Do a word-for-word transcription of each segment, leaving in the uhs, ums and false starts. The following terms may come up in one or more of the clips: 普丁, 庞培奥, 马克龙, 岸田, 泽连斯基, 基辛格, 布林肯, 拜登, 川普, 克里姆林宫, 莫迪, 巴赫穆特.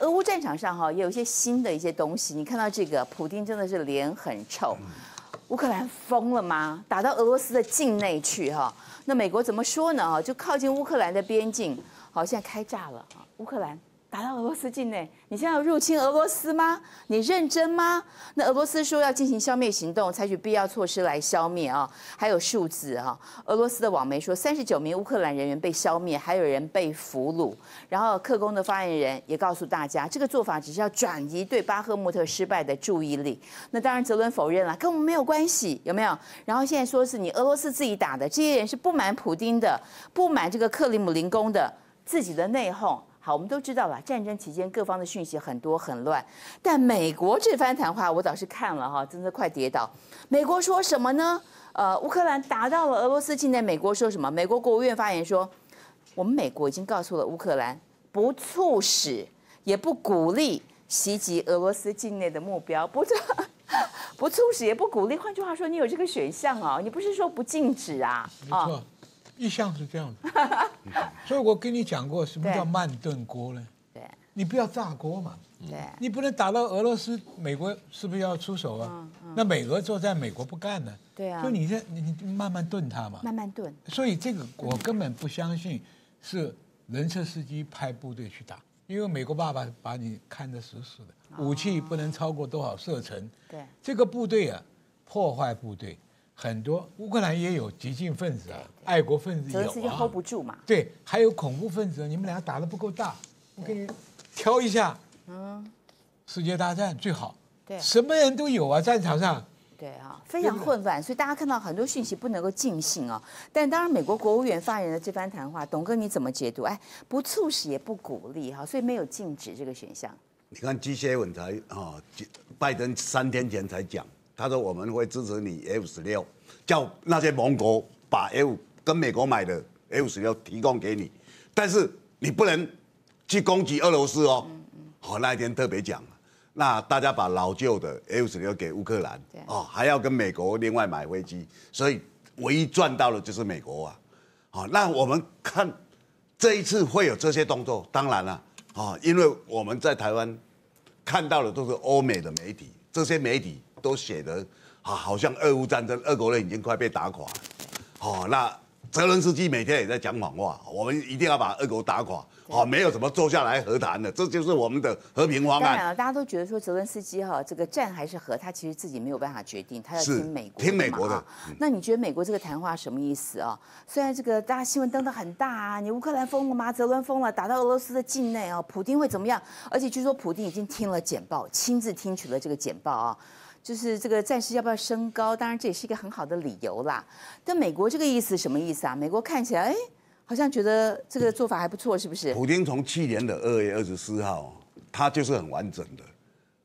俄乌战场上哈也有一些新的一些东西，你看到这个，普丁真的是脸很臭。乌克兰疯了吗？打到俄罗斯的境内去哈？那美国怎么说呢？哈，就靠近乌克兰的边境，好，现在开炸了啊！乌克兰打到俄罗斯境内，你现在要入侵俄罗斯吗？你认真吗？那俄罗斯说要进行消灭行动，采取必要措施来消灭啊。还有数字哈，俄罗斯的网媒说三十九名乌克兰人员被消灭，还有人被俘虏。然后克宫的发言人也告诉大家，这个做法只是要转移对巴赫穆特失败的注意力。那当然，泽伦否认了，跟我们没有关系，有没有？然后现在说是你俄罗斯自己打的，这些人是不满普丁的，不满这个克里姆林宫的自己的内讧。好，我们都知道了，战争期间各方的讯息很多很乱，但美国这番谈话我倒是看了哈，真的快跌倒。美国说什么呢？呃，乌克兰打到了俄罗斯境内，美国说什么？美国国务院发言说，我们美国已经告诉了乌克兰，不促使也不鼓励袭击俄罗斯境内的目标，不促不促使也不鼓励。换句话说，你有这个选项啊，你不是说不禁止啊？没错，哦、一向是这样的。所以我跟你讲过，什么叫慢炖锅呢？对，你不要炸锅嘛。对，你不能打到俄罗斯，美国是不是要出手啊？嗯嗯、那美俄作战，美国不干呢？对啊，所以你这你慢慢炖它嘛。慢慢炖。所以这个我根本不相信是。人车司机派部队去打，因为美国爸爸把你看得死死的，武器不能超过多少射程。对，这个部队啊，破坏部队很多，乌克兰也有激进分子啊，爱国分子有啊。泽连斯基 hold 不住嘛。对，还有恐怖分子，你们俩打得不够大，我给你挑一下。嗯，世界大战最好。对，什么人都有啊，战场上。对啊，非常混乱，所以大家看到很多讯息不能够尽信啊。但当然，美国国务院发言人的这番谈话，董哥你怎么解读？哎，不促使也不鼓励哈，所以没有禁止这个选项。你看基协文才啊，拜登三天前才讲，他说我们会支持你 F 十六，叫那些盟国把 F 跟美国买的 F 十六提供给你，但是你不能去攻击俄罗斯哦。嗯嗯。好，那一天特别讲。那大家把老旧的 F 十六给乌克兰，哦，还要跟美国另外买飞机，所以唯一赚到的就是美国啊。好、哦，那我们看这一次会有这些动作，当然了、啊，哦，因为我们在台湾看到的都是欧美的媒体，这些媒体都写的啊，好像俄乌战争，俄国人已经快被打垮了。哦，那泽连斯基每天也在讲谎话，我们一定要把俄国打垮。哦，没有什么坐下来和谈的，这就是我们的和平方案。当然了，大家都觉得说泽连斯基哈，这个战还是和，他其实自己没有办法决定，他要听美国的嘛。听美国的。嗯、那你觉得美国这个谈话什么意思啊？虽然这个大家新闻登得很大啊，你乌克兰疯了吗？泽连疯了，打到俄罗斯的境内啊，普丁会怎么样？而且据说普丁已经听了简报，亲自听取了这个简报啊。就是这个战事要不要升高？当然这也是一个很好的理由啦。但美国这个意思什么意思啊？美国看起来，哎。好像觉得这个做法还不错，是不是？普丁从去年的二月二十四号，他就是很完整的，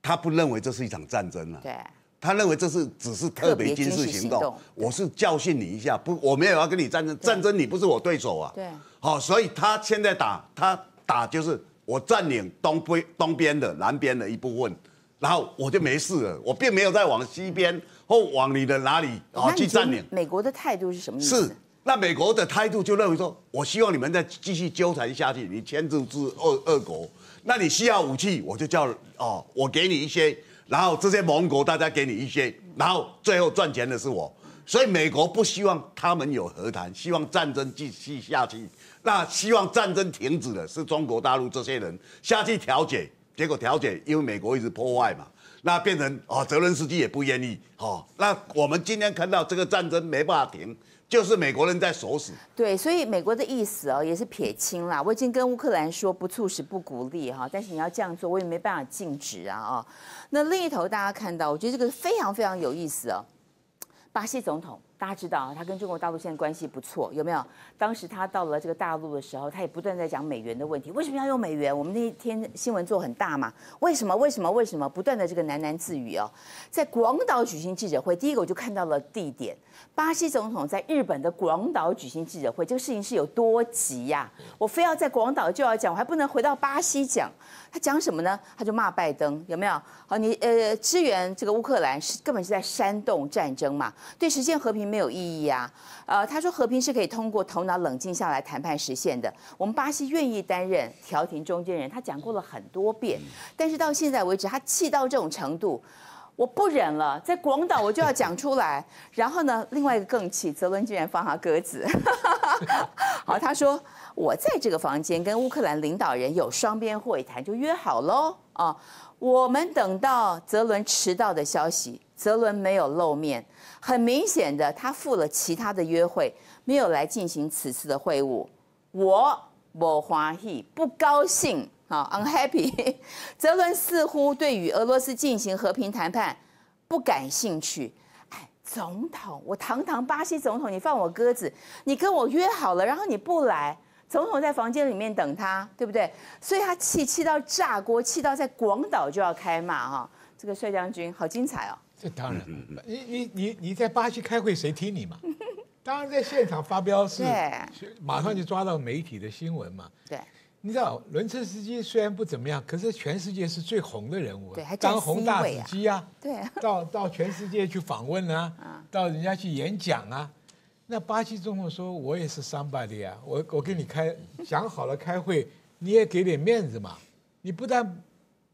他不认为这是一场战争啊，对，他认为这是只是特别军事行动，我是教训你一下，不，我没有要跟你战争，战争你不是我对手啊，对，好、哦，所以他现在打，他打就是我占领东边东边的南边的一部分，然后我就没事了，我并没有再往西边或往你的哪里啊、哦、去占领。美国的态度是什么意思？是。那美国的态度就认为说，我希望你们再继续纠缠下去，你牵制住俄俄国，那你需要武器，我就叫哦，我给你一些，然后这些盟国大家给你一些，然后最后赚钱的是我，所以美国不希望他们有和谈，希望战争继续下去，那希望战争停止的是中国大陆这些人下去调解，结果调解因为美国一直破坏嘛。那变成哦，泽连斯基也不愿意哦。那我们今天看到这个战争没办法停，就是美国人在守死。对，所以美国的意思哦，也是撇清啦。我已经跟乌克兰说不促使、不鼓励哈、哦，但是你要这样做，我也没办法禁止啊啊、哦。那另一头大家看到，我觉得这个非常非常有意思哦。巴西总统大家知道，他跟中国大陆现在关系不错，有没有？当时他到了这个大陆的时候，他也不断在讲美元的问题，为什么要用美元？我们那一天新闻做很大嘛，为什么？为什么？为什么？不断的这个喃喃自语哦。在广岛举行记者会，第一个我就看到了地点，巴西总统在日本的广岛举行记者会，这个事情是有多急呀、啊？我非要在广岛就要讲，我还不能回到巴西讲。他讲什么呢？他就骂拜登，有没有？好，你呃支援这个乌克兰是根本是在煽动战争嘛？对实现和平。没有意义啊。呃，他说和平是可以通过头脑冷静下来谈判实现的。我们巴西愿意担任调停中间人，他讲过了很多遍，但是到现在为止，他气到这种程度。 我不忍了，在广岛我就要讲出来。然后呢，另外一个更气，泽伦居然放他鸽子。好，他说我在这个房间跟乌克兰领导人有双边会谈，就约好喽啊。我们等到泽伦迟到的消息，泽伦没有露面，很明显的他赴了其他的约会，没有来进行此次的会晤。我不欢喜，不高兴。 好 ，unhappy。泽伦似乎对与俄罗斯进行和平谈判不感兴趣。哎，总统，我堂堂巴西总统，你放我鸽子，你跟我约好了，然后你不来，总统在房间里面等他，对不对？所以他气气到炸锅，气到在广岛就要开骂哈。这个帅将军好精彩哦！这当然，你你你你在巴西开会，谁听你嘛？当然在现场发飙是，马上就抓到媒体的新闻嘛。对。 你知道，伦车斯基虽然不怎么样，可是全世界是最红的人物，对，还当红大紫鸡啊，对啊，到到全世界去访问啊，啊到人家去演讲啊。那巴西总统说：“我也是 somebody 啊，我我跟你开讲好了开会，你也给点面子嘛。你不但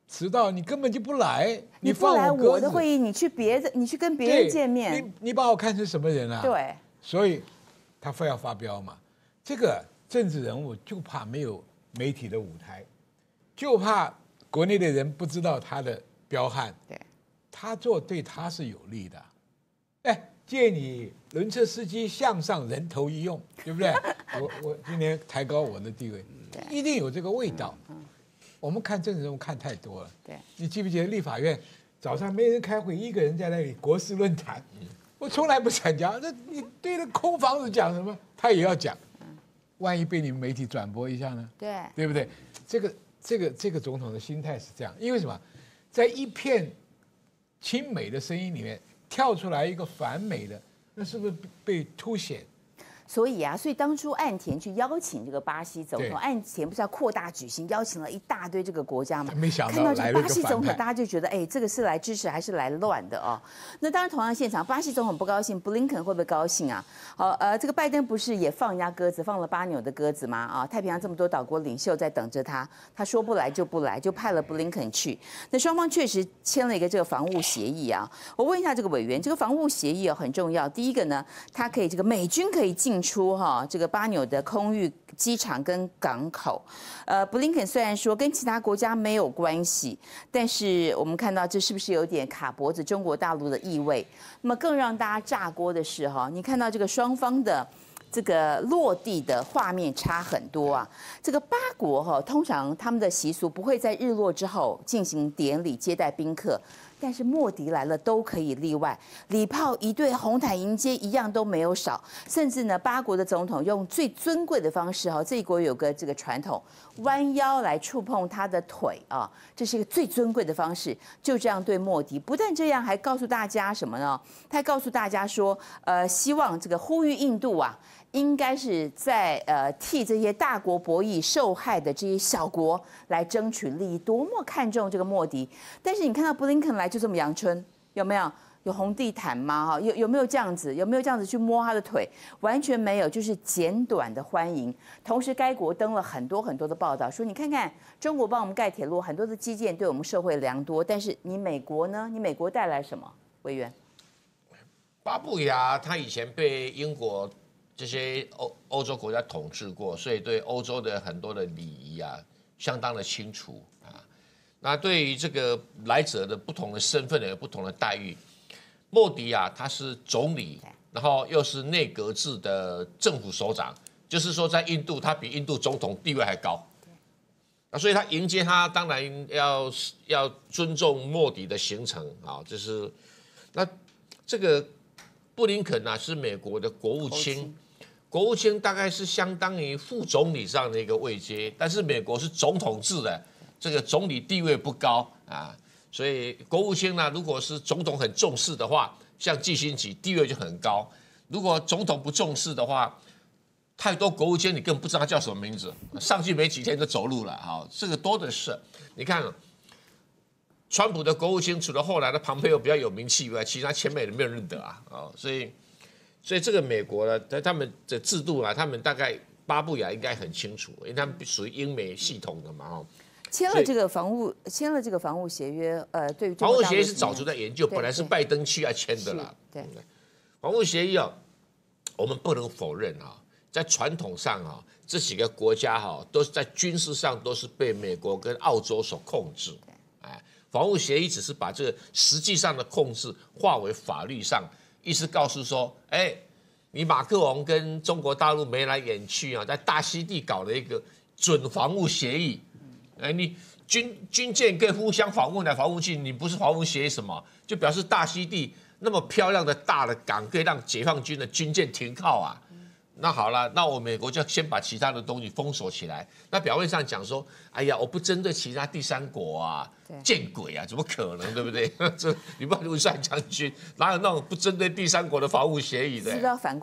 迟到，你根本就不来，你放我鸽子，你不来我的会议，你去别的，你去跟别人见面，你你把我看成什么人啊？对，所以他非要发飙嘛。这个政治人物就怕没有。” 媒体的舞台，就怕国内的人不知道他的彪悍，对，他做对他是有利的。哎，借你轮车司机向上人头一用，对不对？我我今天抬高我的地位，一定有这个味道。嗯嗯、我们看政治人物看太多了，对，你记不记得立法院早上没人开会，一个人在那里国事论坛，嗯、我从来不参加。那你对着空房子讲什么，他也要讲。 万一被你们媒体转播一下呢？对，对不对？这个、这个、这个总统的心态是这样，因为什么？在一片亲美的声音里面跳出来一个反美的，那是不是被凸显？所以啊，所以当初岸田去邀请这个巴西总统，岸田不是要扩大举行，邀请了一大堆这个国家嘛？没想到看到这个巴西总统，大家就觉得，哎，这个是来支持还是来乱的哦？那当然，同样现场，巴西总统不高兴，布林肯会不会高兴啊？好、哦，呃，这个拜登不是也放人家鸽子，放了巴纽的鸽子吗？啊、哦，太平洋这么多岛国领袖在等着他，他说不来就不来，就派了布林肯去。那双方确实签了一个这个防务协议啊。我问一下这个委员，这个防务协议啊很重要。第一个呢，它可以这个美军可以进。 进出哈这个巴纽的空域、机场跟港口，呃，布林肯虽然说跟其他国家没有关系，但是我们看到这是不是有点卡脖子中国大陆的意味？那么更让大家炸锅的是哈，你看到这个双方的这个落地的画面差很多啊。这个巴国哈通常他们的习俗不会在日落之后进行典礼接待宾客。 但是莫迪来了都可以例外，礼炮一对，红毯迎接一样都没有少，甚至呢，巴国的总统用最尊贵的方式哈，这一国有个这个传统，弯腰来触碰他的腿啊，这是一个最尊贵的方式，就这样对莫迪。不但这样，还告诉大家什么呢？他还告诉大家说，呃，希望这个呼吁印度啊。 应该是在呃替这些大国博弈受害的这些小国来争取利益，多么看重这个莫迪！但是你看到布林肯来就这么阳春，有没有？有红地毯吗？哈，有有没有这样子？有没有这样子去摸他的腿？完全没有，就是简短的欢迎。同时，该国登了很多很多的报道，说你看看中国帮我们盖铁路，很多的基建对我们社会良多，但是你美国呢？你美国带来什么？委员，巴布亚他以前被英国。 这些欧欧洲国家统治过，所以对欧洲的很多的礼仪啊，相当的清楚啊。那对于这个来者的不同的身份有不同的待遇。莫迪啊，他是总理，然后又是内阁制的政府首长，就是说在印度，他比印度总统地位还高。那所以他迎接他，当然要要尊重莫迪的行程啊，就是那这个布林肯啊，是美国的国务卿。 国务卿大概是相当于副总理这样的一个位阶，但是美国是总统制的，这个总理地位不高啊，所以国务卿呢，如果是总统很重视的话，像基辛格地位就很高；如果总统不重视的话，太多国务卿你根本不知道他叫什么名字，上去没几天就走路了啊，这个多的是。你看，川普的国务卿除了后来的庞培奥比较有名气以外，其他前美人没有认得啊，啊，所以。所以这个美国呢，在他们的制度啊，他们大概巴布亚应该很清楚，因为他们属于英美系统的嘛，哦。 签了这个防务，签了这个防务协约，呃，对于防务协议是早就在研究，本来是拜登去要签的啦。对，防务协议啊，我们不能否认啊，在传统上啊，这几个国家哈、啊，都是在军事上都是被美国跟澳洲所控制。哎，防务协议只是把这个实际上的控制化为法律上，意思告诉说，哎，你马克龙跟中国大陆眉来眼去啊，在大溪地搞了一个准防务协议。 哎，你军军舰可以互相访问来访问去，你不是防务协议什么？就表示大溪地那么漂亮的大的港，可以让解放军的军舰停靠啊。那好了，那我美国就先把其他的东西封锁起来。那表面上讲说，哎呀，我不针对其他第三国啊，见鬼啊，怎么可能，对不对？这你不要误算将军，哪有那种不针对第三国的防务协议的？是不是要反？